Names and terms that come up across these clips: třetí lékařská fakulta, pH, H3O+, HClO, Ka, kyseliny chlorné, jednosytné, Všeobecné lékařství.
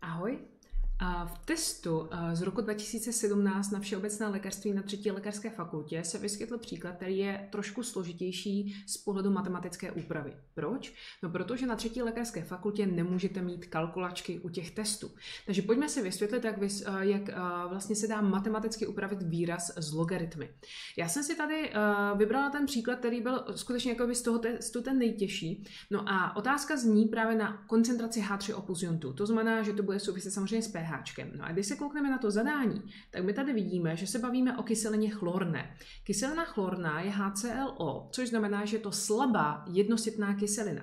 Ahoj. V testu z roku 2017 na Všeobecné lékařství na třetí lékařské fakultě se vyskytl příklad, který je trošku složitější z pohledu matematické úpravy. Proč? No protože na třetí lékařské fakultě nemůžete mít kalkulačky u těch testů. Takže pojďme si vysvětlit, jak vlastně se dá matematicky upravit výraz z logaritmy. Já jsem si tady vybrala ten příklad, který byl skutečně jako by z toho testu ten nejtěžší. No a otázka zní právě na koncentraci H3O+ iontů. To znamená, že to bude souviset samozřejmě s pH. No a když se koukneme na to zadání, tak my tady vidíme, že se bavíme o kyselině chlorné. Kyselina chlorná je HClO, což znamená, že je to slabá jednositná kyselina.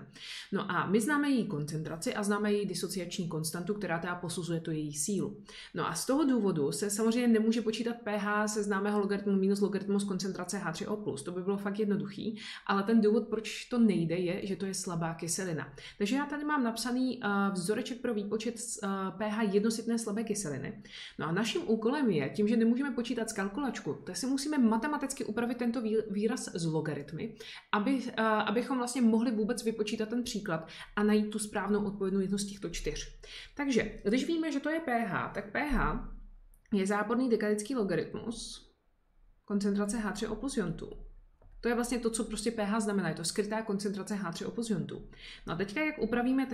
No a my známe její koncentraci a známe její disociační konstantu, která teda posuzuje tu její sílu. No a z toho důvodu se samozřejmě nemůže počítat pH se známého logaritmu minus logaritmus koncentrace H3O+. To by bylo fakt jednoduchý, ale ten důvod, proč to nejde, je, že to je slabá kyselina. Takže já tady mám napsaný vzoreček pro výpočet pH jednositné slabé kyseliny. No a naším úkolem je, tím, že nemůžeme počítat z kalkulačku, tak si musíme matematicky upravit tento výraz z logaritmy, abychom vlastně mohli vůbec vypočítat ten příklad a najít tu správnou odpovědnou jednu z těchto čtyř. Takže, když víme, že to je pH, tak pH je záporný dekadický logaritmus koncentrace H3O+ iontů. To je vlastně to, co prostě pH znamená, je to skrytá koncentrace H3O+ iontů. No a teďka jak upravíme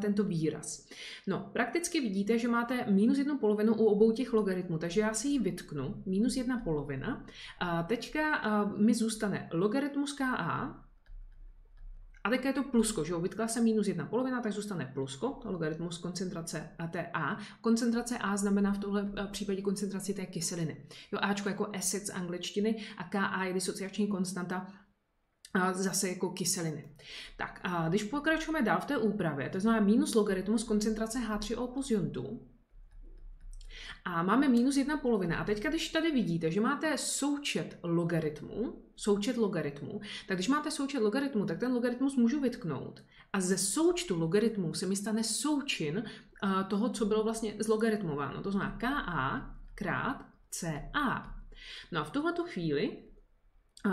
tento výraz? No, prakticky vidíte, že máte minus jednu polovinu u obou těch logaritmů, takže já si ji vytknu, minus jedna polovina. A teďka mi zůstane logaritmus Ka, a teďka je to plusko, že jo, vytkla se minus jedna polovina, tak zůstane plusko, logaritmus koncentrace A. Koncentrace A znamená v tohle případě koncentraci té kyseliny. Jo, Ačko jako acid z angličtiny a Ka je disociační konstanta zase jako kyseliny. Tak a když pokračujeme dál v té úpravě, to znamená minus logaritmus koncentrace H3O+ iontů, a máme minus jedna polovina. A teďka, když tady vidíte, že máte součet logaritmů, tak když máte součet logaritmů, tak ten logaritmus můžu vytknout. A ze součtu logaritmů se mi stane součin toho, co bylo vlastně zlogaritmováno. To znamená Ka krát Ca. No a v tuhleto chvíli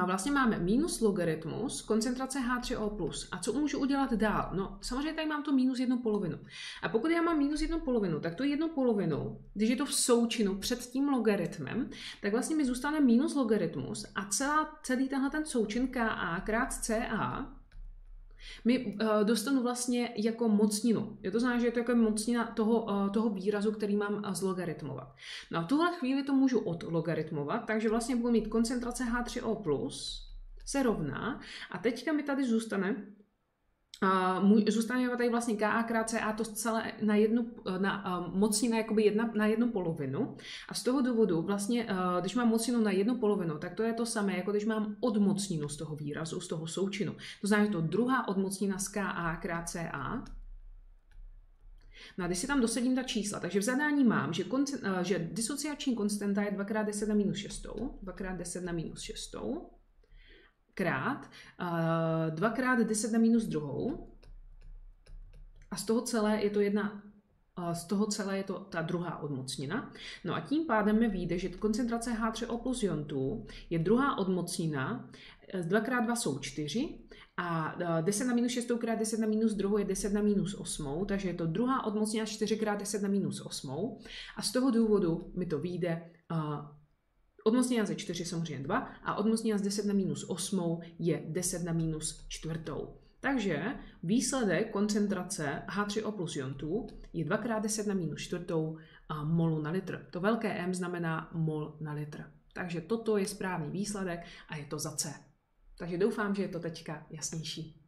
vlastně máme minus logaritmus koncentrace H3O+. A co můžu udělat dál? No, samozřejmě tady mám to minus jednu polovinu. A pokud já mám minus jednu polovinu, tak tu jednu polovinu, když je to v součinu před tím logaritmem, tak vlastně mi zůstane minus logaritmus a celý tenhle ten součin Ka krát Ca mi dostanu vlastně jako mocninu. Je to znamená, že je to jako mocnina toho výrazu, který mám zlogaritmovat. No a v tuhle chvíli to můžu odlogaritmovat, takže vlastně budu mít koncentrace H3O+, se rovná, a teďka mi tady zůstane tady vlastně Ka krát Ca, to celé mocnina jakoby na jednu polovinu. A z toho důvodu vlastně, když mám mocninu na jednu polovinu, tak to je to samé, jako když mám odmocninu z toho výrazu, z toho součinu. To znamená, že to druhá odmocnina z Ka krát Ca. No a když si tam dosadím ta čísla, takže v zadání mám, že disociační konstanta je 2×10⁻⁶ krát 2×10⁻², a z toho celé je to ta druhá odmocnina. No a tím pádem mi vyjde, že koncentrace H3O+ iontů je druhá odmocnina, 2×2 jsou 4 a 10⁻⁶ krát 10⁻² je 10⁻⁸, takže je to druhá odmocnina 4×10⁻⁸, a z toho důvodu mi to vyjde odmocnina ze 4 samozřejmě 2 a odmocnina z 10⁻⁸ je 10⁻⁴. Takže výsledek koncentrace H3O+ iontů je 2×10⁻⁴ molu na litr. To velké M znamená mol na litr. Takže toto je správný výsledek a je to za C. Takže doufám, že je to teďka jasnější.